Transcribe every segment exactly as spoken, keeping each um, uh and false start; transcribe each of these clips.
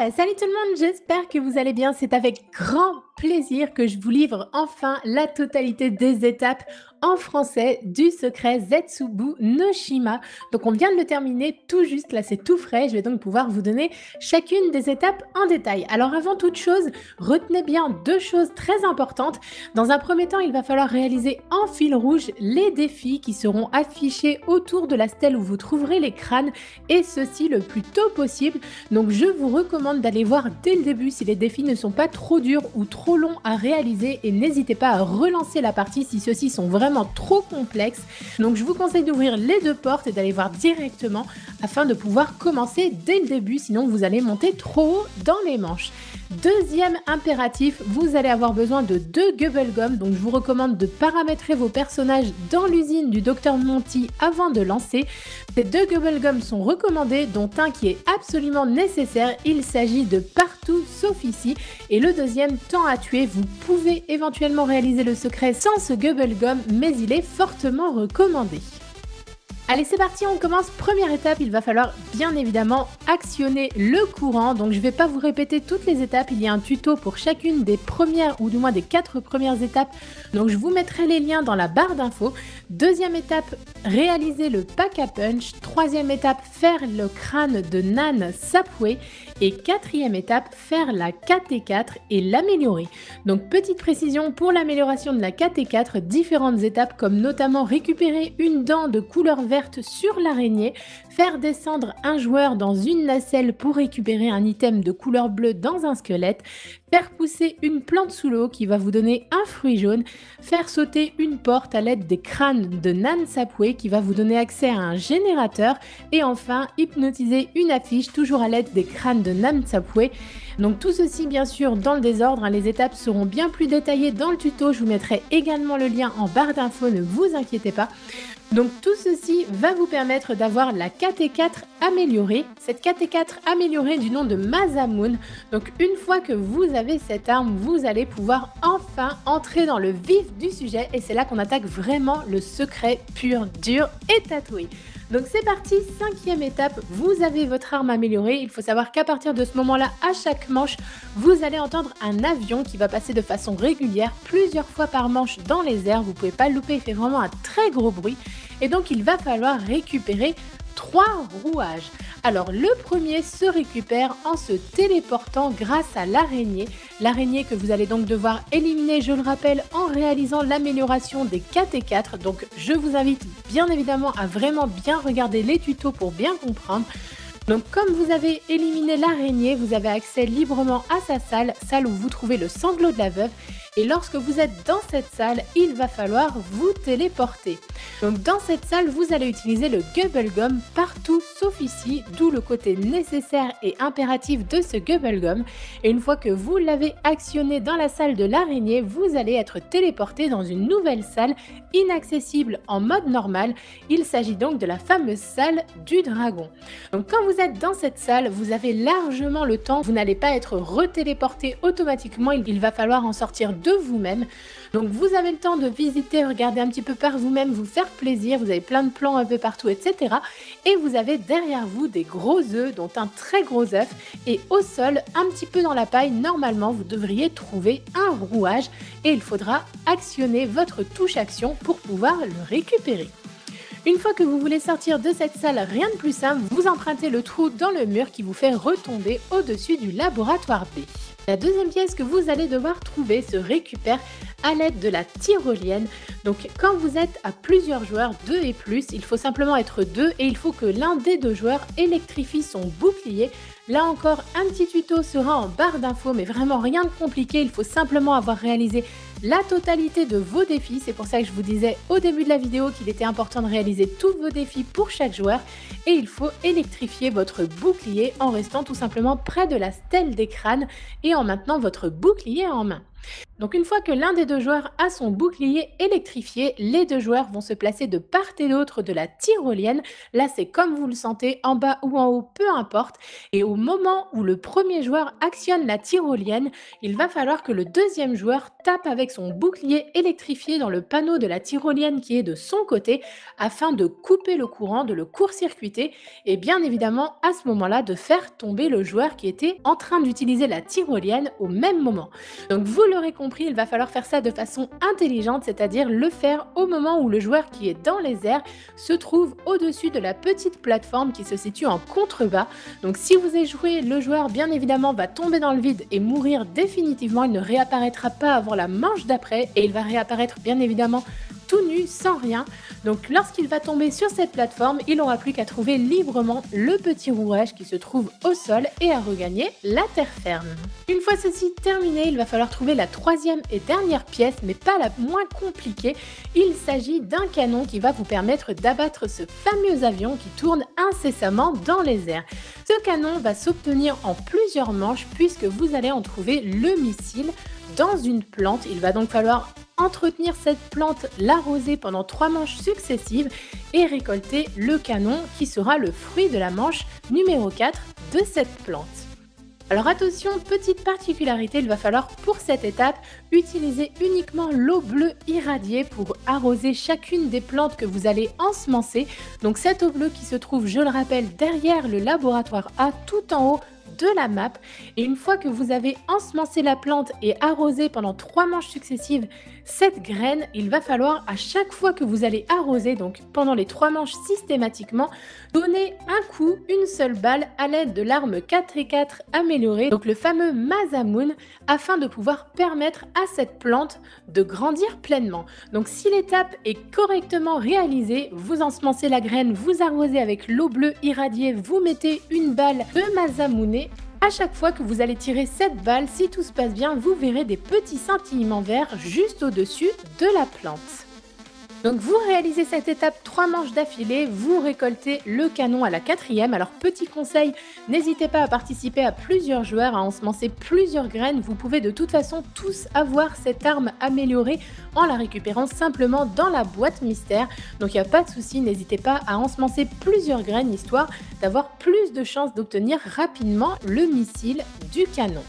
Yeah! Salut tout le monde, j'espère que vous allez bien. C'est avec grand plaisir que je vous livre enfin la totalité des étapes en français du secret Zetsubou No Shima. Donc on vient de le terminer tout juste, là c'est tout frais, je vais donc pouvoir vous donner chacune des étapes en détail. Alors avant toute chose, retenez bien deux choses très importantes. Dans un premier temps, il va falloir réaliser en fil rouge les défis qui seront affichés autour de la stèle où vous trouverez les crânes, et ceci le plus tôt possible. Donc je vous recommande d'aller voir dès le début si les défis ne sont pas trop durs ou trop longs à réaliser, et n'hésitez pas à relancer la partie si ceux-ci sont vraiment trop complexe. Donc je vous conseille d'ouvrir les deux portes et d'aller voir directement afin de pouvoir commencer dès le début, sinon vous allez monter trop haut dans les manches. Deuxième impératif, vous allez avoir besoin de deux Gum, donc je vous recommande de paramétrer vos personnages dans l'usine du docteur Monty avant de lancer. Ces deux Gum sont recommandés, dont un qui est absolument nécessaire, il s'agit de Partout sauf ici, et le deuxième, Temps à tuer. Vous pouvez éventuellement réaliser le secret sans ce Gum, mais il est fortement recommandé. Allez, c'est parti, on commence. Première étape, il va falloir bien évidemment actionner le courant. Donc je ne vais pas vous répéter toutes les étapes, il y a un tuto pour chacune des premières, ou du moins des quatre premières étapes. Donc je vous mettrai les liens dans la barre d'infos. Deuxième étape, réaliser le pack à punch. Troisième étape, faire le crâne de Nan Spawe. Et quatrième étape, faire la K T quatre et l'améliorer. Donc petite précision pour l'amélioration de la K T quatre, différentes étapes comme notamment récupérer une dent de couleur verte sur l'araignée, faire descendre un joueur dans une nacelle pour récupérer un item de couleur bleue dans un squelette, faire pousser une plante sous l'eau qui va vous donner un fruit jaune, faire sauter une porte à l'aide des crânes de Nan Spawe qui va vous donner accès à un générateur, et enfin hypnotiser une affiche toujours à l'aide des crânes de Nan Spawe. Donc tout ceci bien sûr dans le désordre, hein, les étapes seront bien plus détaillées dans le tuto, je vous mettrai également le lien en barre d'infos, ne vous inquiétez pas. Donc tout ceci va vous permettre d'avoir la K T quatre améliorée, cette K T quatre améliorée du nom de Masamune. Donc une fois que vous avez cette arme, vous allez pouvoir enfin entrer dans le vif du sujet, et c'est là qu'on attaque vraiment le secret pur, dur et tatoué. Donc c'est parti, cinquième étape, vous avez votre arme améliorée. Il faut savoir qu'à partir de ce moment-là, à chaque manche, vous allez entendre un avion qui va passer de façon régulière, plusieurs fois par manche dans les airs. Vous ne pouvez pas le louper, il fait vraiment un très gros bruit. Et donc il va falloir récupérer trois rouages. Alors le premier se récupère en se téléportant grâce à l'araignée. L'araignée que vous allez donc devoir éliminer, je le rappelle, en réalisant l'amélioration des K T quatre. Donc je vous invite bien évidemment à vraiment bien regarder les tutos pour bien comprendre. Donc comme vous avez éliminé l'araignée, vous avez accès librement à sa salle, salle où vous trouvez le sanglot de la veuve. Et lorsque vous êtes dans cette salle, il va falloir vous téléporter. Donc dans cette salle, vous allez utiliser le Gum Partout sauf ici, d'où le côté nécessaire et impératif de ce Gum. Et une fois que vous l'avez actionné dans la salle de l'araignée, vous allez être téléporté dans une nouvelle salle inaccessible en mode normal. Il s'agit donc de la fameuse salle du dragon. Donc quand vous êtes dans cette salle, vous avez largement le temps, vous n'allez pas être retéléporté automatiquement, il va falloir en sortir de vous-même. Donc vous avez le temps de visiter, regarder un petit peu par vous-même, vous faire plaisir, vous avez plein de plans un peu partout, et cetera. Et vous avez derrière vous des gros œufs, dont un très gros œuf, et au sol, un petit peu dans la paille, normalement vous devriez trouver un rouage, et il faudra actionner votre touche action pour pouvoir le récupérer. Une fois que vous voulez sortir de cette salle, rien de plus simple, vous empruntez le trou dans le mur qui vous fait retomber au-dessus du laboratoire B. La deuxième pièce que vous allez devoir trouver se récupère à l'aide de la tyrolienne. Donc quand vous êtes à plusieurs joueurs, deux et plus, il faut simplement être deux et il faut que l'un des deux joueurs électrifie son bouclier. Là encore, un petit tuto sera en barre d'infos, mais vraiment rien de compliqué, il faut simplement avoir réalisé la totalité de vos défis. C'est pour ça que je vous disais au début de la vidéo qu'il était important de réaliser tous vos défis pour chaque joueur, et il faut électrifier votre bouclier en restant tout simplement près de la stèle des crânes et en maintenant votre bouclier en main. Donc une fois que l'un des deux joueurs a son bouclier électrifié, les deux joueurs vont se placer de part et d'autre de la tyrolienne. Là, c'est comme vous le sentez, en bas ou en haut, peu importe. Et au moment où le premier joueur actionne la tyrolienne, il va falloir que le deuxième joueur tape avec son bouclier électrifié dans le panneau de la tyrolienne qui est de son côté afin de couper le courant, de le court-circuiter et bien évidemment à ce moment-là de faire tomber le joueur qui était en train d'utiliser la tyrolienne au même moment. Donc vous l'aurez compris, il va falloir faire ça de façon intelligente, c'est-à-dire le faire au moment où le joueur qui est dans les airs se trouve au-dessus de la petite plateforme qui se situe en contrebas. Donc si vous échouez, le joueur bien évidemment va tomber dans le vide et mourir définitivement, il ne réapparaîtra pas avant la manche d'après et il va réapparaître bien évidemment tout nu, sans rien. Donc lorsqu'il va tomber sur cette plateforme, il n'aura plus qu'à trouver librement le petit rouage qui se trouve au sol et à regagner la terre ferme. Une fois ceci terminé, il va falloir trouver la troisième et dernière pièce, mais pas la moins compliquée. Il s'agit d'un canon qui va vous permettre d'abattre ce fameux avion qui tourne incessamment dans les airs. Ce canon va s'obtenir en plusieurs manches puisque vous allez en trouver le missile dans une plante. Il va donc falloir entretenir cette plante, l'arroser pendant trois manches successives et récolter le canon qui sera le fruit de la manche numéro quatre de cette plante. Alors attention, petite particularité, il va falloir pour cette étape utiliser uniquement l'eau bleue irradiée pour arroser chacune des plantes que vous allez ensemencer. Donc cette eau bleue qui se trouve, je le rappelle, derrière le laboratoire A, tout en haut de la map. Et une fois que vous avez ensemencé la plante et arrosé pendant trois manches successives cette graine, il va falloir à chaque fois que vous allez arroser, donc pendant les trois manches systématiquement, donner un coup, une seule balle à l'aide de l'arme quatre et quatre améliorée, donc le fameux Masamune, afin de pouvoir permettre à cette plante de grandir pleinement. Donc si l'étape est correctement réalisée, vous ensemencez la graine, vous arrosez avec l'eau bleue irradiée, vous mettez une balle de Masamune. À chaque fois que vous allez tirer cette balle, si tout se passe bien, vous verrez des petits scintillements verts juste au-dessus de la plante. Donc vous réalisez cette étape trois manches d'affilée, vous récoltez le canon à la quatrième. Alors petit conseil, n'hésitez pas à participer à plusieurs joueurs, à ensemencer plusieurs graines. Vous pouvez de toute façon tous avoir cette arme améliorée en la récupérant simplement dans la boîte mystère. Donc il n'y a pas de souci, n'hésitez pas à ensemencer plusieurs graines histoire d'avoir plus de chances d'obtenir rapidement le missile du canon.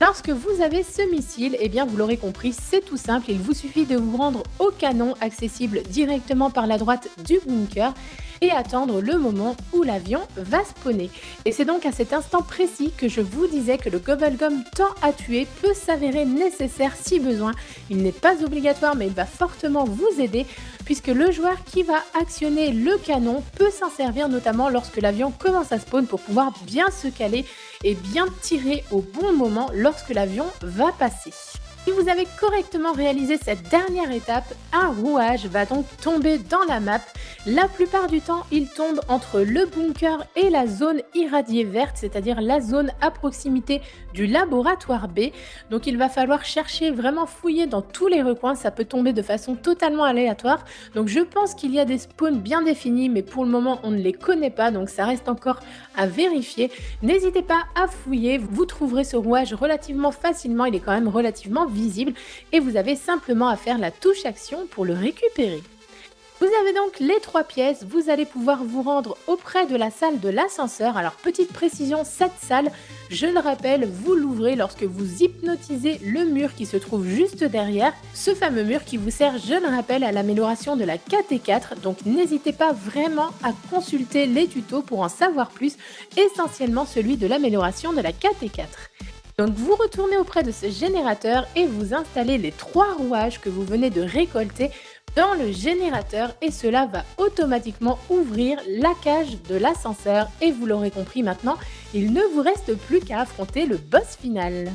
Lorsque vous avez ce missile, eh bien vous l'aurez compris, c'est tout simple, il vous suffit de vous rendre au canon accessible directement par la droite du bunker et attendre le moment où l'avion va spawner. Et c'est donc à cet instant précis que je vous disais que le gobblegum tant à tuer peut s'avérer nécessaire si besoin. Il n'est pas obligatoire mais il va fortement vous aider puisque le joueur qui va actionner le canon peut s'en servir notamment lorsque l'avion commence à spawn pour pouvoir bien se caler et bien tirer au bon moment lorsque l'avion va passer. Si vous avez correctement réalisé cette dernière étape, un rouage va donc tomber dans la map. La plupart du temps, il tombe entre le bunker et la zone irradiée verte, c'est-à-dire la zone à proximité du laboratoire B. Donc il va falloir chercher, vraiment fouiller dans tous les recoins, ça peut tomber de façon totalement aléatoire. Donc je pense qu'il y a des spawns bien définis, mais pour le moment on ne les connaît pas, donc ça reste encore à vérifier. N'hésitez pas à fouiller, vous trouverez ce rouage relativement facilement, il est quand même relativement visible et vous avez simplement à faire la touche action pour le récupérer. Vous avez donc les trois pièces, vous allez pouvoir vous rendre auprès de la salle de l'ascenseur. Alors petite précision, cette salle, je le rappelle, vous l'ouvrez lorsque vous hypnotisez le mur qui se trouve juste derrière. Ce fameux mur qui vous sert, je le rappelle, à l'amélioration de la K T quatre. Donc n'hésitez pas vraiment à consulter les tutos pour en savoir plus, essentiellement celui de l'amélioration de la K T quatre. Donc vous retournez auprès de ce générateur et vous installez les trois rouages que vous venez de récolter dans le générateur et cela va automatiquement ouvrir la cage de l'ascenseur et vous l'aurez compris maintenant, il ne vous reste plus qu'à affronter le boss final.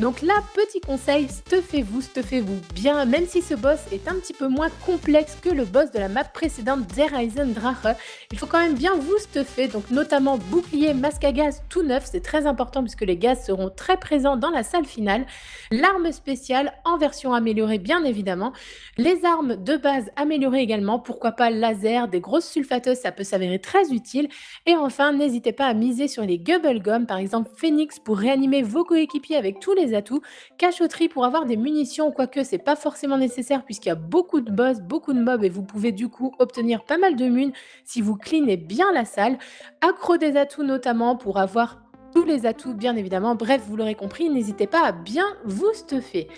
Donc là, petit conseil, stuffez-vous, stuffez-vous bien, même si ce boss est un petit peu moins complexe que le boss de la map précédente, Der Eisendrache, il faut quand même bien vous stuffer, donc notamment bouclier, masque à gaz tout neuf, c'est très important puisque les gaz seront très présents dans la salle finale, l'arme spéciale en version améliorée bien évidemment, les armes de base améliorées également, pourquoi pas laser, des grosses sulfateuses, ça peut s'avérer très utile, et enfin n'hésitez pas à miser sur les gobblegum, par exemple Phoenix pour réanimer vos coéquipiers avec tous les les atouts. Cachotterie pour avoir des munitions, quoique c'est pas forcément nécessaire puisqu'il y a beaucoup de boss, beaucoup de mobs et vous pouvez du coup obtenir pas mal de mun si vous cleanez bien la salle. Accro des atouts notamment pour avoir tous les atouts bien évidemment. Bref, vous l'aurez compris, n'hésitez pas à bien vous stuffer.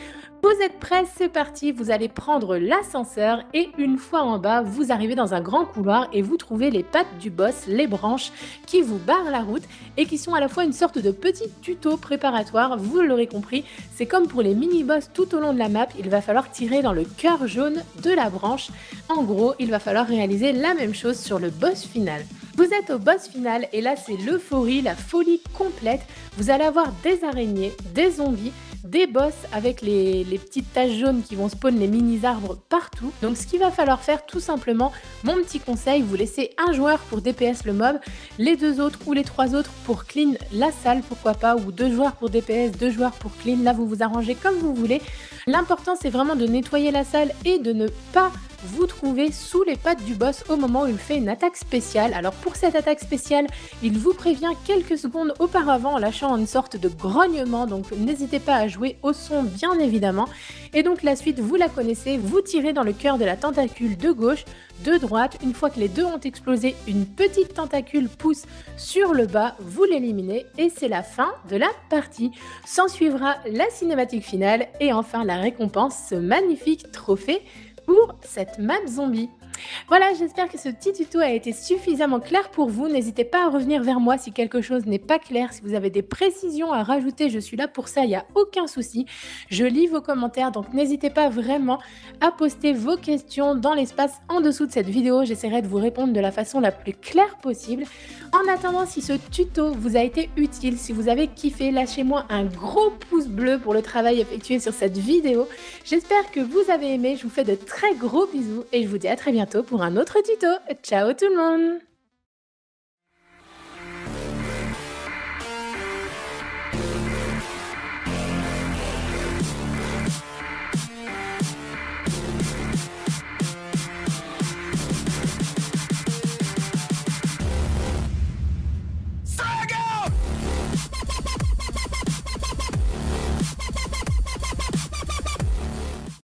Vous êtes prêts, c'est parti, vous allez prendre l'ascenseur et une fois en bas, vous arrivez dans un grand couloir et vous trouvez les pattes du boss, les branches qui vous barrent la route et qui sont à la fois une sorte de petit tuto préparatoire, vous l'aurez compris, c'est comme pour les mini-boss tout au long de la map, il va falloir tirer dans le cœur jaune de la branche, en gros, il va falloir réaliser la même chose sur le boss final. Vous êtes au boss final et là c'est l'euphorie, la folie complète, vous allez avoir des araignées, des zombies, des boss avec les, les petites taches jaunes qui vont spawn les mini-arbres partout. Donc ce qu'il va falloir faire tout simplement, mon petit conseil, vous laissez un joueur pour D P S le mob, les deux autres ou les trois autres pour clean la salle, pourquoi pas, ou deux joueurs pour D P S, deux joueurs pour clean, là vous vous arrangez comme vous voulez. L'important c'est vraiment de nettoyer la salle et de ne pas vous trouvez sous les pattes du boss au moment où il fait une attaque spéciale. Alors pour cette attaque spéciale, il vous prévient quelques secondes auparavant en lâchant une sorte de grognement, donc n'hésitez pas à jouer au son bien évidemment. Et donc la suite, vous la connaissez, vous tirez dans le cœur de la tentacule de gauche, de droite, une fois que les deux ont explosé, une petite tentacule pousse sur le bas, vous l'éliminez et c'est la fin de la partie. S'en suivra la cinématique finale et enfin la récompense, ce magnifique trophée pour cette map zombie. Voilà, j'espère que ce petit tuto a été suffisamment clair pour vous. N'hésitez pas à revenir vers moi si quelque chose n'est pas clair, si vous avez des précisions à rajouter, je suis là pour ça, il n'y a aucun souci. Je lis vos commentaires, donc n'hésitez pas vraiment à poster vos questions dans l'espace en dessous de cette vidéo. J'essaierai de vous répondre de la façon la plus claire possible. En attendant, si ce tuto vous a été utile, si vous avez kiffé, lâchez-moi un gros pouce bleu pour le travail effectué sur cette vidéo. J'espère que vous avez aimé, je vous fais de très gros bisous et je vous dis à très bientôt pour un autre tuto. Ciao tout le monde!